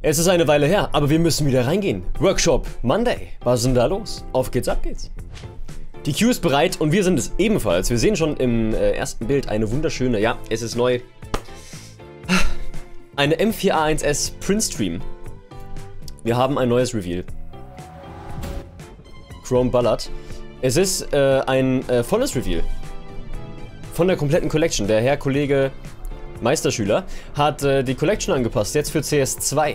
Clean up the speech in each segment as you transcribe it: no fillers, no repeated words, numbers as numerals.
Es ist eine Weile her, aber wir müssen wieder reingehen. Workshop Monday. Was ist denn da los? Auf geht's, ab geht's. Die Queue ist bereit und wir sind es ebenfalls. Wir sehen schon im ersten Bild eine wunderschöne, ja, es ist neu, eine M4A1S Printstream. Wir haben ein neues Reveal. Chrome Ballad. Es ist ein volles Reveal. Von der kompletten Collection. Der Herr Kollege Meisterschüler hat die Collection angepasst, jetzt für CS2.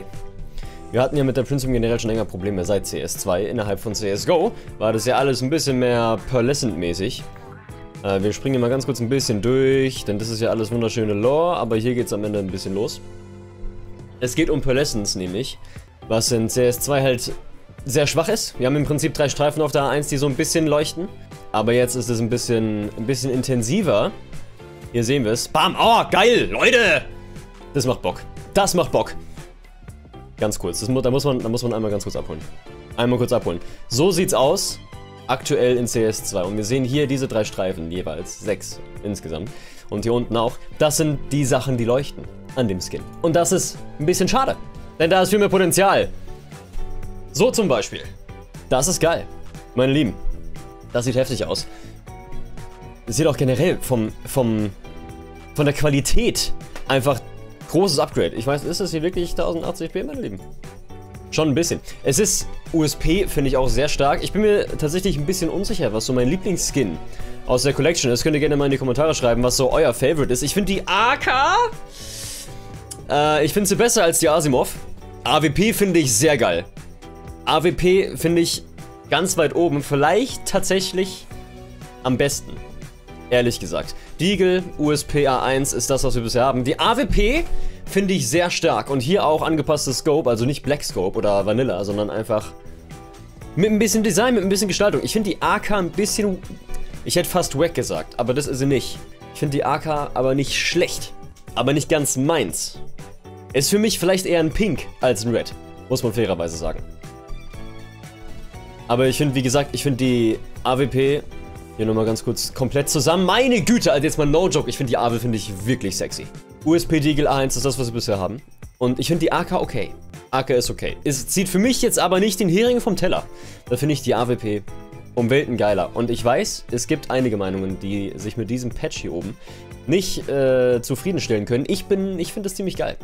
Wir hatten ja mit der Printstream generell schon länger Probleme seit CS2. Innerhalb von CSGO war das ja alles ein bisschen mehr Pearlescent-mäßig. Wir springen mal ganz kurz ein bisschen durch, denn das ist ja alles wunderschöne Lore, aber hier geht es am Ende ein bisschen los. Es geht um Pearlescence nämlich, was in CS2 halt sehr schwach ist. Wir haben im Prinzip drei Streifen auf der A1, die so ein bisschen leuchten, aber jetzt ist es ein bisschen intensiver. Hier sehen wir es. Bam! Oh, geil! Leute! Das macht Bock. Das macht Bock. Ganz kurz. Da muss man einmal ganz kurz abholen. Einmal kurz abholen. So sieht's aus. Aktuell in CS2. Und wir sehen hier diese drei Streifen jeweils. 6 insgesamt. Und hier unten auch. Das sind die Sachen, die leuchten an dem Skin. Und das ist ein bisschen schade. Denn da ist viel mehr Potenzial. So zum Beispiel. Das ist geil. Meine Lieben. Das sieht heftig aus. Das sieht auch generell von der Qualität einfach großes Upgrade. Ich weiß, ist das hier wirklich 1080p, meine Lieben? Schon ein bisschen. Es ist USP, finde ich auch sehr stark. Ich bin mir tatsächlich ein bisschen unsicher, was so mein Lieblingsskin aus der Collection ist. Könnt ihr gerne mal in die Kommentare schreiben, was so euer Favorite ist. Ich finde die AK... ich finde sie besser als die Asimov. AWP finde ich sehr geil. AWP finde ich ganz weit oben. Vielleicht tatsächlich am besten. Ehrlich gesagt. Deagle, USP A1 ist das, was wir bisher haben. Die AWP finde ich sehr stark. Und hier auch angepasstes Scope, also nicht Black Scope oder Vanilla, sondern einfach mit ein bisschen Design, mit ein bisschen Gestaltung. Ich finde die AK ein bisschen... Ich hätte fast wack gesagt, aber das ist sie nicht. Ich finde die AK aber nicht schlecht. Aber nicht ganz meins. Ist für mich vielleicht eher ein Pink als ein Red. Muss man fairerweise sagen. Aber ich finde, wie gesagt, ich finde die AWP... Hier nochmal ganz kurz komplett zusammen. Meine Güte, also jetzt mal no joke. Ich finde die AWP wirklich sexy. USP Deagle A1 ist das, was wir bisher haben. Und ich finde die AK okay. AK ist okay. Es zieht für mich jetzt aber nicht den Hering vom Teller. Da finde ich die AWP um Welten geiler. Und ich weiß, es gibt einige Meinungen, die sich mit diesem Patch hier oben nicht zufriedenstellen können. Ich finde das ziemlich geil.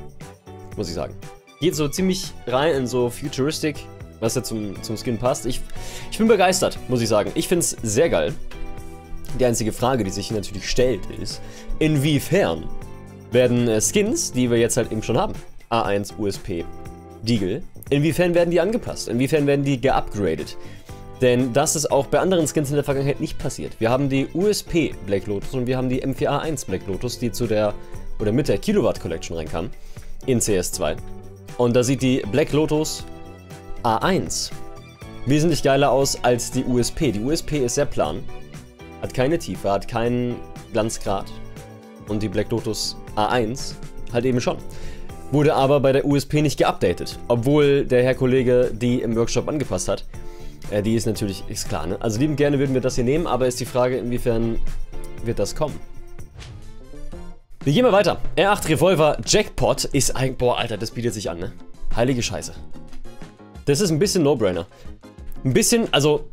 Muss ich sagen. Geht so ziemlich rein in so Futuristic, was ja zum Skin passt. Ich bin begeistert, muss ich sagen. Ich finde es sehr geil. Die einzige Frage, die sich hier natürlich stellt, ist, inwiefern werden Skins, die wir jetzt halt eben schon haben, A1, USP, Deagle, inwiefern werden die angepasst? Inwiefern werden die geupgradet? Denn das ist auch bei anderen Skins in der Vergangenheit nicht passiert. Wir haben die USP Black Lotus und wir haben die M4A1 Black Lotus, die mit der Kilowatt Collection reinkam in CS2. Und da sieht die Black Lotus A1 wesentlich geiler aus als die USP. Die USP ist sehr plan. Hat keine Tiefe, hat keinen Glanzgrad. Und die Black Lotus A1 halt eben schon. Wurde aber bei der USP nicht geupdatet. Obwohl der Herr Kollege die im Workshop angepasst hat. Die ist klar, ne? Also lieben gerne würden wir das hier nehmen, aber ist die Frage, inwiefern wird das kommen? Wir gehen mal weiter. R8 Revolver Jackpot ist ein... Boah, Alter, das bietet sich an, ne? Heilige Scheiße. Das ist ein bisschen No-Brainer. Ein bisschen, also...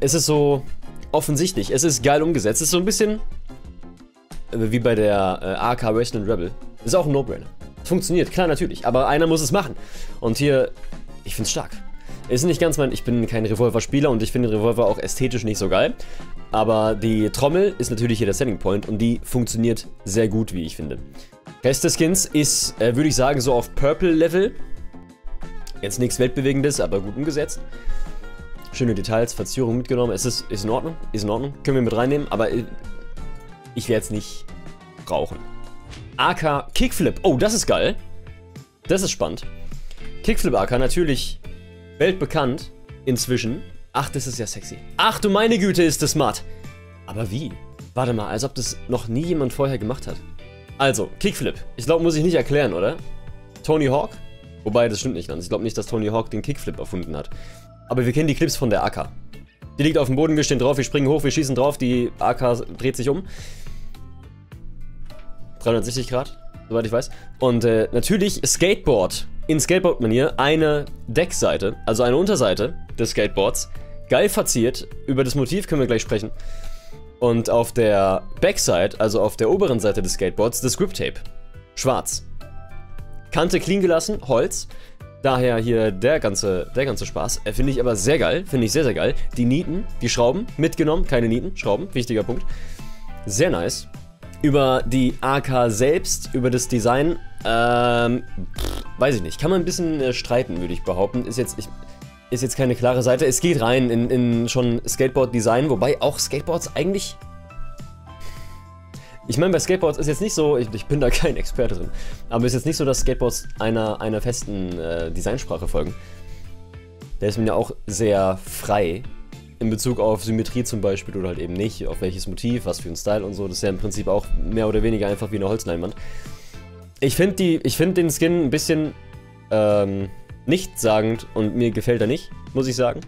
Es ist so... Offensichtlich, es ist geil umgesetzt. Es ist so ein bisschen wie bei der AK Wrestling Rebel. Ist auch ein No-Brainer. Funktioniert, klar, natürlich, aber einer muss es machen. Und hier, ich find's stark. Ist nicht ganz ich bin kein Revolver-Spieler und ich finde den Revolver auch ästhetisch nicht so geil. Aber die Trommel ist natürlich hier der Selling Point und die funktioniert sehr gut, wie ich finde. Rest des Skins ist, würde ich sagen, so auf Purple-Level. Jetzt nichts Weltbewegendes, aber gut umgesetzt. Schöne Details, Verzierung mitgenommen. Es ist in Ordnung, Können wir mit reinnehmen, aber ich werde es nicht brauchen. AK Kickflip. Oh, das ist geil. Das ist spannend. Kickflip AK, natürlich weltbekannt inzwischen. Ach, das ist ja sexy. Ach du meine Güte, ist das matt. Aber wie? Warte mal, als ob das noch nie jemand vorher gemacht hat. Also, Kickflip. Ich glaube, muss ich nicht erklären, oder? Tony Hawk? Wobei, das stimmt nicht ganz. Ich glaube nicht, dass Tony Hawk den Kickflip erfunden hat. Aber wir kennen die Clips von der AK. Die liegt auf dem Boden, wir stehen drauf, wir springen hoch, wir schießen drauf, die AK dreht sich um. 360 Grad. soweit ich weiß. Und natürlich Skateboard. In Skateboard-Manier eine Deckseite, also eine Unterseite des Skateboards. Geil verziert. Über das Motiv können wir gleich sprechen. Und auf der Backside, also auf der oberen Seite des Skateboards, das Griptape. Schwarz. Kante clean gelassen, Holz. Daher hier der ganze Spaß. Finde ich aber sehr geil. Finde ich sehr, sehr geil. Die Nieten, die Schrauben mitgenommen. Keine Nieten, Schrauben. Wichtiger Punkt. Sehr nice. Über die AK selbst, über das Design, weiß ich nicht. Kann man ein bisschen streiten, würde ich behaupten. Ist jetzt keine klare Seite. Es geht rein in schon Skateboard-Design, wobei auch Skateboards eigentlich... Ich meine, bei Skateboards ist jetzt nicht so, ich bin da kein Experte drin, aber ist jetzt nicht so, dass Skateboards einer festen Designsprache folgen. Da ist man ja auch sehr frei in Bezug auf Symmetrie zum Beispiel oder halt eben nicht, auf welches Motiv, was für ein Style und so. Das ist ja im Prinzip auch mehr oder weniger einfach wie eine Holzleinwand. Ich finde den Skin ein bisschen nichtssagend und mir gefällt er nicht, muss ich sagen.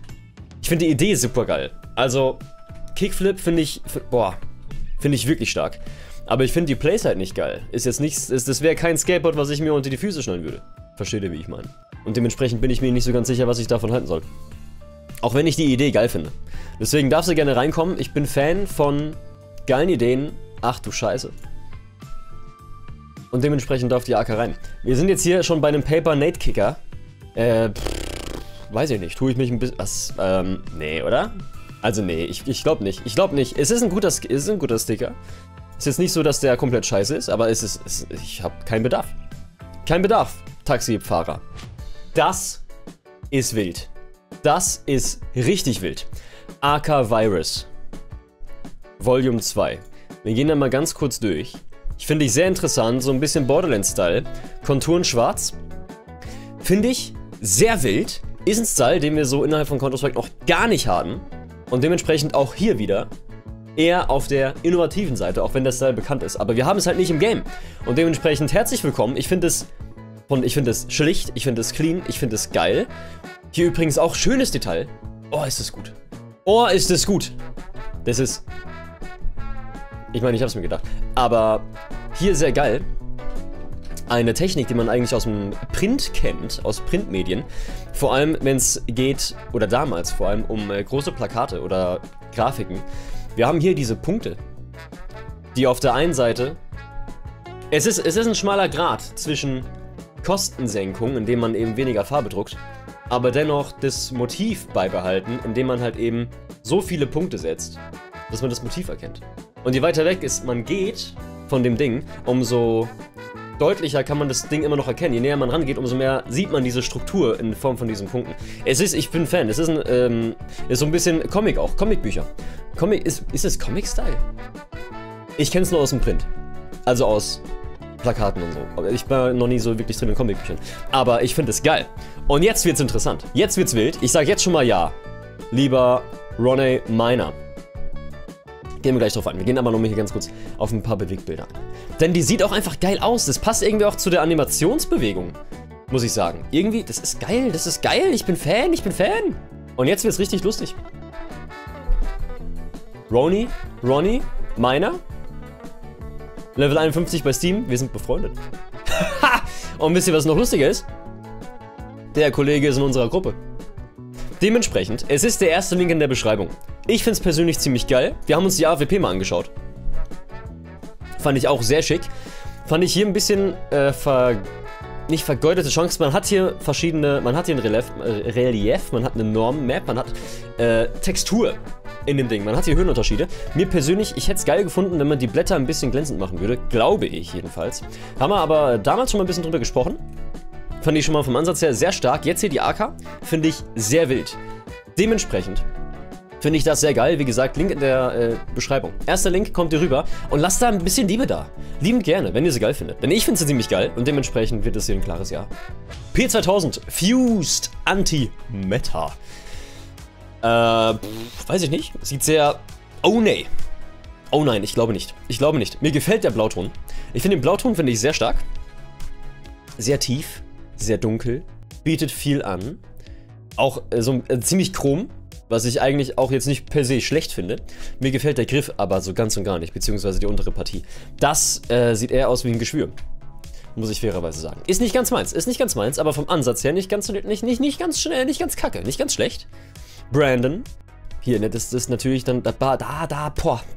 Ich finde die Idee super geil. Also Kickflip finde ich wirklich stark. Aber ich finde die Playside halt nicht geil. Ist jetzt nichts, das wäre kein Skateboard, was ich mir unter die Füße schneiden würde. Versteht ihr, wie ich meine? Und dementsprechend bin ich mir nicht so ganz sicher, was ich davon halten soll. Auch wenn ich die Idee geil finde. Deswegen darfst du gerne reinkommen. Ich bin Fan von geilen Ideen. Ach du Scheiße. Und dementsprechend darf die AK rein. Wir sind jetzt hier schon bei einem Paper-Nate-Kicker. Weiß ich nicht. Tue ich mich ein bisschen... Was? Nee, oder? Also nee, ich glaube nicht. Ich glaube nicht. Es ist ein guter Sticker. Ist jetzt nicht so, dass der komplett scheiße ist, aber ich habe keinen Bedarf. Kein Bedarf, Taxifahrer. Das ist wild. Das ist richtig wild. AK Virus Volume 2. Wir gehen da mal ganz kurz durch. Ich finde ich sehr interessant, so ein bisschen Borderlands-Style. Konturen schwarz. Finde ich sehr wild. Ist ein Style, den wir so innerhalb von Counter-Strike noch gar nicht haben. Und dementsprechend auch hier wieder eher auf der innovativen Seite, auch wenn der Style bekannt ist. Aber wir haben es halt nicht im Game. Und dementsprechend herzlich willkommen. Ich finde es schlicht, ich finde es clean, ich finde es geil. Hier übrigens auch schönes Detail. Oh, ist das gut. Oh, ist das gut. Das ist... Ich meine, ich habe es mir gedacht. Aber hier sehr geil. Eine Technik, die man eigentlich aus dem Print kennt, aus Printmedien. Vor allem, wenn es geht, oder damals vor allem, um große Plakate oder Grafiken. Wir haben hier diese Punkte, die auf der einen Seite... Es ist ein schmaler Grat zwischen Kostensenkung, indem man eben weniger Farbe druckt, aber dennoch das Motiv beibehalten, indem man halt eben so viele Punkte setzt, dass man das Motiv erkennt. Und je weiter weg ist man geht von dem Ding, umso... deutlicher kann man das Ding immer noch erkennen. Je näher man rangeht, umso mehr sieht man diese Struktur in Form von diesen Punkten. Ich bin Fan. Es ist so ein bisschen Comic auch. Comicbücher. Comic, ist es Comic-Style? Ich kenne es nur aus dem Print. Also aus Plakaten und so. Ich war noch nie so wirklich drin in Comicbüchern. Aber ich finde es geil. Und jetzt wird's interessant. Jetzt wird's wild. Ich sage jetzt schon mal ja. Lieber Ronnie Miner. Gehen wir gleich drauf ein. Wir gehen aber nochmal hier ganz kurz auf ein paar Bewegbilder ein. Denn die sieht auch einfach geil aus. Das passt irgendwie auch zu der Animationsbewegung, muss ich sagen. Irgendwie, das ist geil, das ist geil. Ich bin Fan, ich bin Fan. Und jetzt wird's richtig lustig. Ronnie Miner. Level 51 bei Steam. Wir sind befreundet. Ha! Und wisst ihr, was noch lustiger ist? Der Kollege ist in unserer Gruppe. Dementsprechend, es ist der erste Link in der Beschreibung. Ich find's persönlich ziemlich geil. Wir haben uns die AWP mal angeschaut. Fand ich auch sehr schick. Fand ich hier ein bisschen, nicht vergeudete Chance. Man hat hier verschiedene, man hat hier ein Relief, man hat eine Norm-Map, man hat, Textur in dem Ding. Man hat hier Höhenunterschiede. Mir persönlich, ich hätte es geil gefunden, wenn man die Blätter ein bisschen glänzend machen würde. Glaube ich jedenfalls. Haben wir aber damals schon mal ein bisschen drüber gesprochen. Fand ich schon mal vom Ansatz her sehr stark. Jetzt hier die AK, finde ich sehr wild. Dementsprechend finde ich das sehr geil. Wie gesagt, Link in der Beschreibung. Erster Link, kommt hier rüber und lasst da ein bisschen Liebe da. Liebend gerne, wenn ihr sie geil findet. Denn ich finde sie ziemlich geil und dementsprechend wird das hier ein klares Ja. P2000, Fused Anti-Meta. Weiß ich nicht. Sieht sehr... Oh nee. Oh nein, ich glaube nicht. Ich glaube nicht. Mir gefällt der Blauton. Ich finde den Blauton, finde ich sehr stark. Sehr tief. Sehr dunkel, bietet viel an, auch so ziemlich chrom, was ich eigentlich auch jetzt nicht per se schlecht finde. Mir gefällt der Griff aber so ganz und gar nicht, beziehungsweise die untere Partie. Das sieht eher aus wie ein Geschwür. muss ich fairerweise sagen. Ist nicht ganz meins, aber vom Ansatz her nicht ganz kacke, nicht ganz schlecht. Brandon. Hier, ne, das ist natürlich dann, da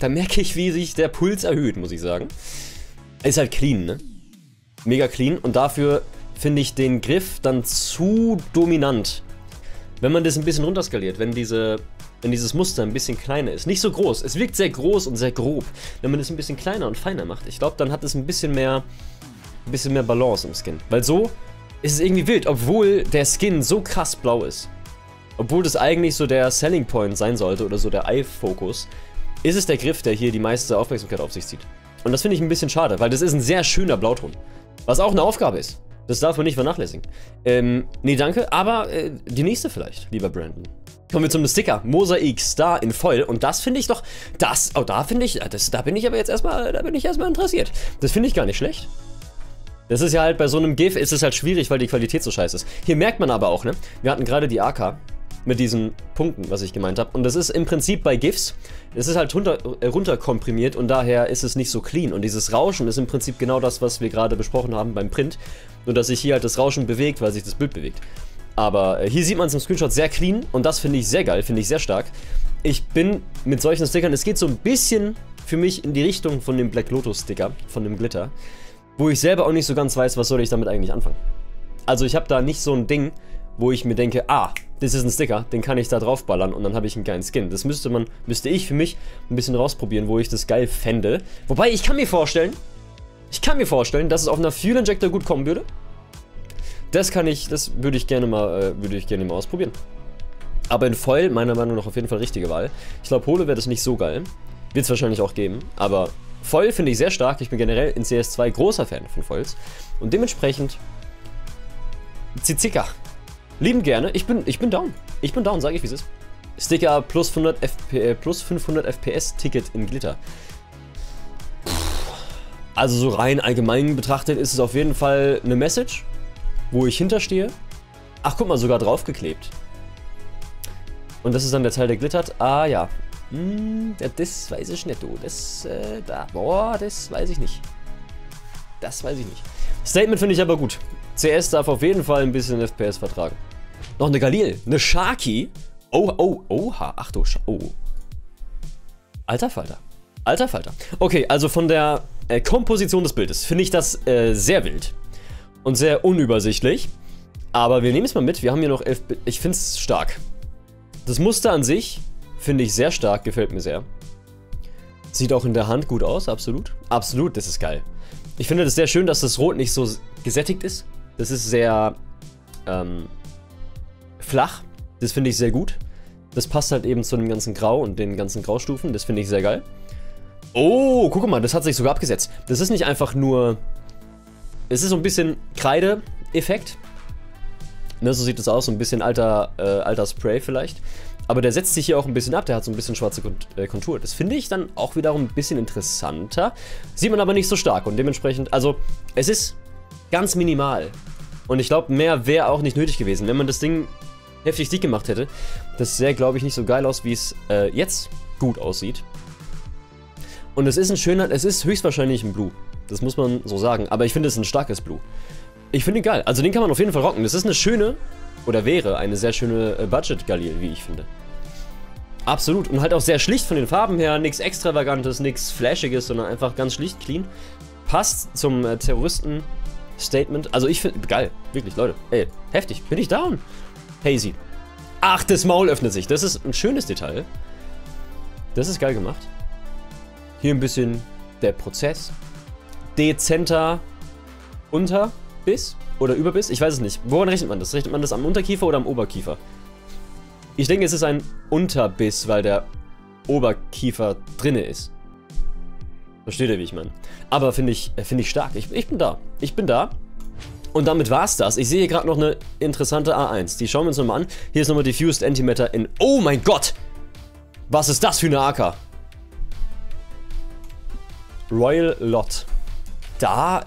merke ich, wie sich der Puls erhöht, muss ich sagen. Ist halt clean, ne? Mega clean und dafür finde ich den Griff dann zu dominant. Wenn man das ein bisschen runterskaliert, wenn dieses Muster ein bisschen kleiner ist, nicht so groß, es wirkt sehr groß und sehr grob. Wenn man das ein bisschen kleiner und feiner macht, ich glaube, dann hat es ein bisschen mehr Balance im Skin. Weil so ist es irgendwie wild, obwohl der Skin so krass blau ist. Obwohl das eigentlich so der Selling Point sein sollte oder so der Eye-Fokus, ist es der Griff, der hier die meiste Aufmerksamkeit auf sich zieht. Und das finde ich ein bisschen schade, weil das ist ein sehr schöner Blauton. Was auch eine Aufgabe ist. Das darf man nicht vernachlässigen. Nee, danke, aber die nächste vielleicht, lieber Brandon. Kommen wir zum Sticker. Mosaik Star in Foil. Und das finde ich doch, da bin ich erstmal interessiert. Das finde ich gar nicht schlecht. Das ist ja halt, bei so einem GIF ist es halt schwierig, weil die Qualität so scheiße ist. Hier merkt man aber auch, ne? Wir hatten gerade die AK mit diesen Punkten, was ich gemeint habe. Und das ist im Prinzip bei GIFs, es ist halt runterkomprimiert und daher ist es nicht so clean. Und dieses Rauschen ist im Prinzip genau das, was wir gerade besprochen haben beim Print. Nur, dass sich hier halt das Rauschen bewegt, weil sich das Bild bewegt. Aber hier sieht man es im Screenshot sehr clean und das finde ich sehr geil, finde ich sehr stark. Ich bin mit solchen Stickern, es geht so ein bisschen für mich in die Richtung von dem Black Lotus Sticker, von dem Glitter, wo ich selber auch nicht so ganz weiß, was soll ich damit eigentlich anfangen. Also ich habe da nicht so ein Ding, wo ich mir denke, ah, das ist ein Sticker, den kann ich da draufballern und dann habe ich einen geilen Skin. Das müsste ich für mich ein bisschen rausprobieren, wo ich das geil fände. Wobei, ich kann mir vorstellen, dass es auf einer Fuel Injector gut kommen würde. Das würde ich gerne mal, ausprobieren. Aber in Foil, meiner Meinung nach, auf jeden Fall richtige Wahl. Ich glaube, Holo wäre das nicht so geil. Wird es wahrscheinlich auch geben, aber Foil finde ich sehr stark. Ich bin generell in CS2 großer Fan von Foils. Und dementsprechend Zizika. Lieben gerne. Ich bin down. Sage ich, wie es ist. Sticker plus 500 FPS Ticket in Glitter. Also so rein allgemein betrachtet ist es auf jeden Fall eine Message, wo ich hinterstehe. Ach, guck mal, sogar draufgeklebt. Und das ist dann der Teil, der glittert. Ah, ja. Ja, das weiß ich nicht, du. Das weiß ich nicht. Statement finde ich aber gut. CS darf auf jeden Fall ein bisschen FPS vertragen. Noch eine Galil. Eine Sharky. Ach du Sch... Oh. Alter Falter. Okay, also von der Komposition des Bildes finde ich das sehr wild. Und sehr unübersichtlich. Aber wir nehmen es mal mit. Wir haben hier noch 11 Bilder. Ich finde es stark. Das Muster an sich finde ich sehr stark. Gefällt mir sehr. Sieht auch in der Hand gut aus. Absolut. Absolut. Das ist geil. Ich finde das sehr schön, dass das Rot nicht so gesättigt ist. Das ist sehr flach. Das finde ich sehr gut. Das passt halt eben zu dem ganzen Grau und den ganzen Graustufen. Das finde ich sehr geil. Oh, guck mal. Das hat sich sogar abgesetzt. Das ist nicht einfach nur... Es ist so ein bisschen Kreide-Effekt. Ne, so sieht es aus, so ein bisschen alter Spray vielleicht. Aber der setzt sich hier auch ein bisschen ab, der hat so ein bisschen schwarze Kontur. Das finde ich dann auch wiederum ein bisschen interessanter. Sieht man aber nicht so stark und dementsprechend, also es ist ganz minimal. Und ich glaube, mehr wäre auch nicht nötig gewesen. Wenn man das Ding heftig dick gemacht hätte, das sähe, glaube ich, nicht so geil aus, wie es jetzt gut aussieht. Und es ist ein schöner, es ist höchstwahrscheinlich ein Blue. Das muss man so sagen. Aber ich finde, es ist ein starkes Blue. Ich finde ihn geil. Also den kann man auf jeden Fall rocken. Das ist eine schöne, oder wäre eine sehr schöne Budget-Galil, wie ich finde. Absolut. Und halt auch sehr schlicht von den Farben her. Nichts Extravagantes, nichts Flashiges, sondern einfach ganz schlicht, clean. Passt zum Terroristen-Statement. Also ich finde, geil. Wirklich, Leute. Ey, heftig. Bin ich down. Hazy. Ach, das Maul öffnet sich. Das ist ein schönes Detail. Das ist geil gemacht. Hier ein bisschen der Prozess. Dezenter Unterbiss oder Überbiss, ich weiß es nicht. Woran rechnet man das? Rechnet man das am Unterkiefer oder am Oberkiefer? Ich denke, es ist ein Unterbiss, weil der Oberkiefer drinne ist. Versteht ihr, wie ich meine? Aber finde ich stark. Ich bin da. Und damit war's das. Ich sehe hier gerade noch eine interessante A1. Die schauen wir uns nochmal an. Hier ist nochmal die Fused Anti-Meta in... Oh mein Gott! Was ist das für eine AK? Royal Lot. Da,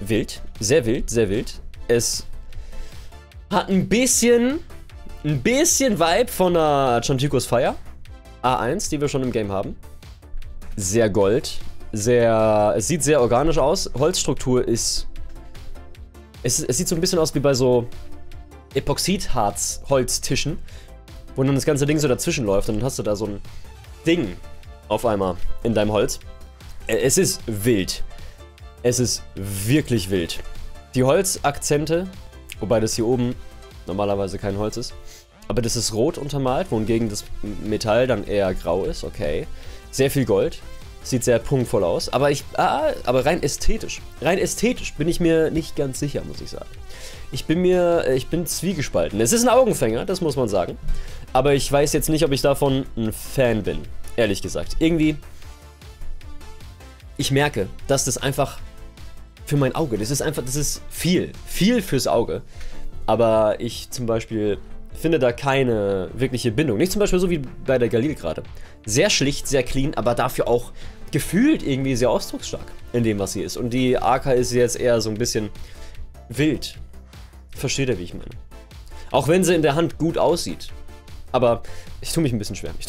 wild. Sehr wild, Es hat ein bisschen Vibe von der Chantico's Fire A1, die wir schon im Game haben. Sehr gold. Es sieht sehr organisch aus. Holzstruktur ist Es sieht so ein bisschen aus wie bei so Epoxidharz-Holztischen, wo dann das ganze Ding so dazwischen läuft und dann hast du da so ein Ding auf einmal in deinem Holz. Es ist wild. Es ist wirklich wild. Die Holzakzente, wobei das hier oben normalerweise kein Holz ist, aber das ist rot untermalt, wohingegen das Metall dann eher grau ist, okay. Sehr viel Gold, sieht sehr prunkvoll aus, aber rein ästhetisch bin ich mir nicht ganz sicher, muss ich sagen. Ich bin zwiegespalten. Es ist ein Augenfänger, das muss man sagen, aber ich weiß jetzt nicht, ob ich davon ein Fan bin, ehrlich gesagt. Irgendwie, ich merke, dass das einfach für mein Auge, das ist viel fürs Auge, aber ich zum Beispiel finde da keine wirkliche Bindung. Nicht zum Beispiel so wie bei der Galil gerade. Sehr schlicht, sehr clean, aber dafür auch gefühlt irgendwie sehr ausdrucksstark in dem, was sie ist. Und die AK ist jetzt eher so ein bisschen wild. Versteht ihr, wie ich meine? Auch wenn sie in der Hand gut aussieht. Aber ich tue mich ein bisschen schwer. Ich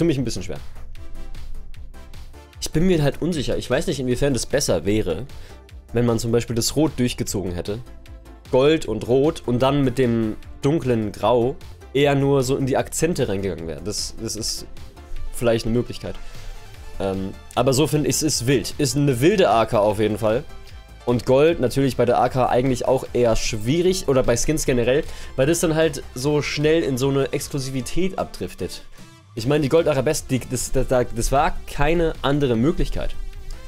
bin mir halt unsicher. Ich weiß nicht, inwiefern das besser wäre, wenn man zum Beispiel das Rot durchgezogen hätte. Gold und Rot und dann mit dem dunklen Grau eher nur so in die Akzente reingegangen wäre. Das ist vielleicht eine Möglichkeit. Aber so finde ich, es ist wild. Ist eine wilde AK auf jeden Fall. Und Gold natürlich bei der AK eigentlich auch eher schwierig. Oder bei Skins generell. Weil das dann halt so schnell in so eine Exklusivität abdriftet. Ich meine, die Gold Arabesque, das war keine andere Möglichkeit,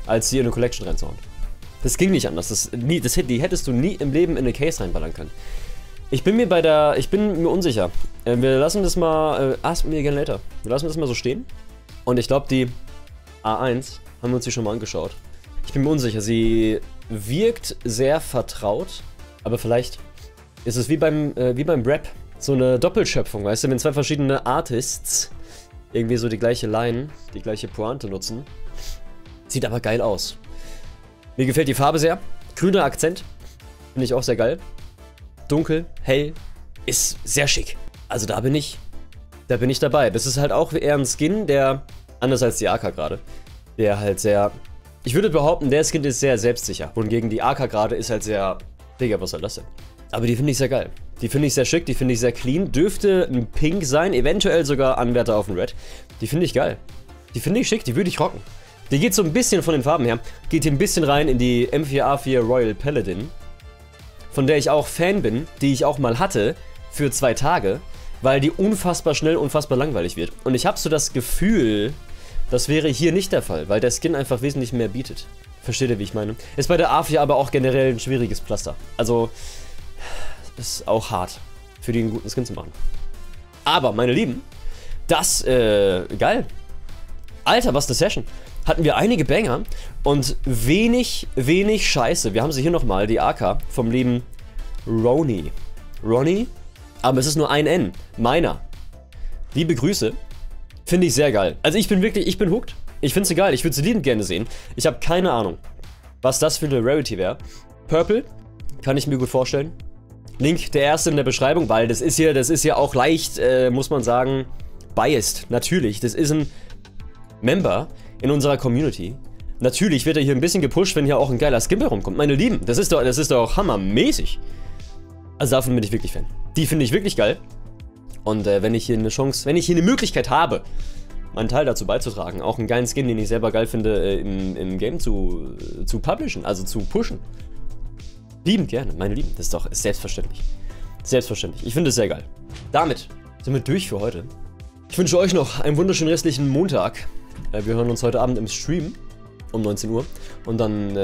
als sie in eine Collection reinzuhauen. Das ging nicht anders. Die hättest du nie im Leben in eine Case reinballern können. Ich bin mir unsicher. Wir lassen das mal. Ask me again later. Wir lassen das mal so stehen. Und ich glaube, die A1 haben wir uns die schon mal angeschaut. Ich bin mir unsicher. Sie wirkt sehr vertraut. Aber vielleicht ist es wie beim Rap. So eine Doppelschöpfung, weißt du? Wenn zwei verschiedene Artists irgendwie so die gleiche Line, die gleiche Pointe nutzen. Sieht aber geil aus. Mir gefällt die Farbe sehr. Grüner Akzent. Finde ich auch sehr geil. Dunkel, hell, ist sehr schick. Also da bin ich dabei. Das ist halt auch eher ein Skin, der, anders als die AK gerade, der halt sehr, ich würde behaupten, der Skin ist sehr selbstsicher. Wohingegen die AK gerade ist halt sehr, Digga, was soll das denn? Aber die finde ich sehr geil. Die finde ich sehr schick, die finde ich sehr clean. Dürfte ein Pink sein, eventuell sogar Anwärter auf ein Red. Die finde ich geil. Die finde ich schick, die würde ich rocken. Die geht so ein bisschen von den Farben her, geht hier ein bisschen rein in die M4A4 Royal Paladin. Von der ich auch Fan bin, die ich auch mal hatte, für 2 Tage, weil die unfassbar schnell, unfassbar langweilig wird. Und ich habe so das Gefühl, das wäre hier nicht der Fall, weil der Skin einfach wesentlich mehr bietet. Versteht ihr, wie ich meine? Ist bei der A4 aber auch generell ein schwieriges Pflaster. Also, ist auch hart, für die einen guten Skin zu machen. Aber, meine Lieben, das, geil. Alter, was eine Session. Hatten wir einige Banger und wenig Scheiße. Wir haben sie hier nochmal, die AK vom lieben Ronnie. Ronnie? Aber es ist nur ein N. Miner. Liebe Grüße. Finde ich sehr geil. Also ich bin hooked. Ich finde sie geil. Ich würde sie liebend gerne sehen. Ich habe keine Ahnung, was das für eine Rarity wäre. Purple kann ich mir gut vorstellen. Link der erste in der Beschreibung, weil das ist hier auch leicht, muss man sagen, biased. Natürlich, das ist ein Member in unserer Community. Natürlich wird er hier ein bisschen gepusht, wenn hier auch ein geiler Skin rumkommt. Meine Lieben, das ist doch hammermäßig. Also davon bin ich wirklich Fan. Die finde ich wirklich geil. Und wenn ich hier eine Möglichkeit habe, meinen Teil dazu beizutragen, auch einen geilen Skin, den ich selber geil finde, im Game zu publishen, also zu pushen. Liebend gerne, meine Lieben. Das ist doch selbstverständlich. Selbstverständlich. Ich finde es sehr geil. Damit sind wir durch für heute. Ich wünsche euch noch einen wunderschönen restlichen Montag. Wir hören uns heute Abend im Stream um 19 Uhr und dann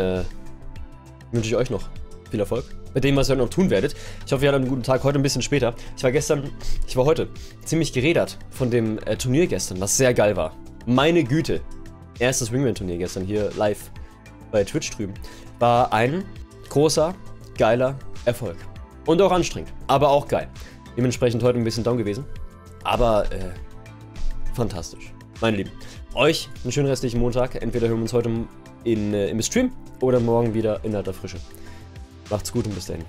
wünsche ich euch noch viel Erfolg mit dem, was ihr heute noch tun werdet. Ich hoffe, ihr hattet einen guten Tag, heute ein bisschen später. Ich war heute ziemlich gerädert von dem Turnier gestern, was sehr geil war. Meine Güte, erstes Wingman-Turnier gestern hier live bei Twitch drüben, war ein großer, geiler Erfolg. Und auch anstrengend, aber auch geil. Dementsprechend heute ein bisschen down gewesen, aber fantastisch. Meine Lieben, euch einen schönen restlichen Montag. Entweder hören wir uns heute im Stream oder morgen wieder in alter Frische. Macht's gut und bis dahin.